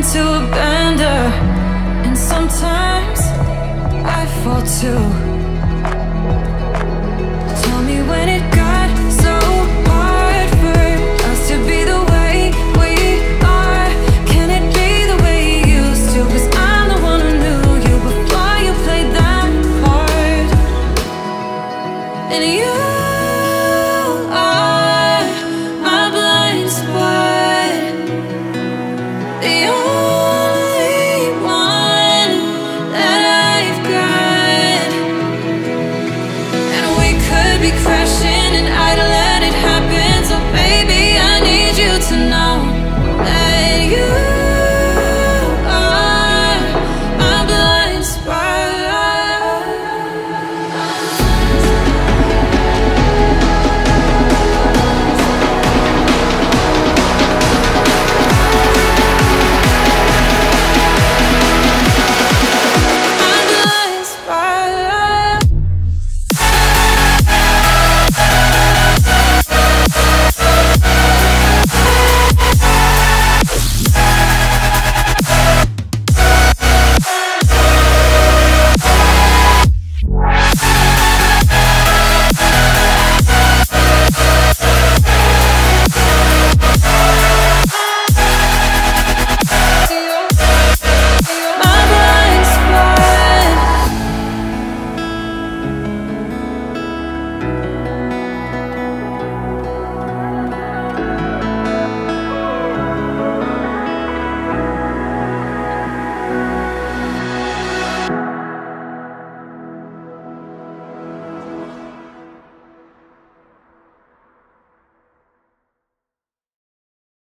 learn to bend her, and sometimes I fall too.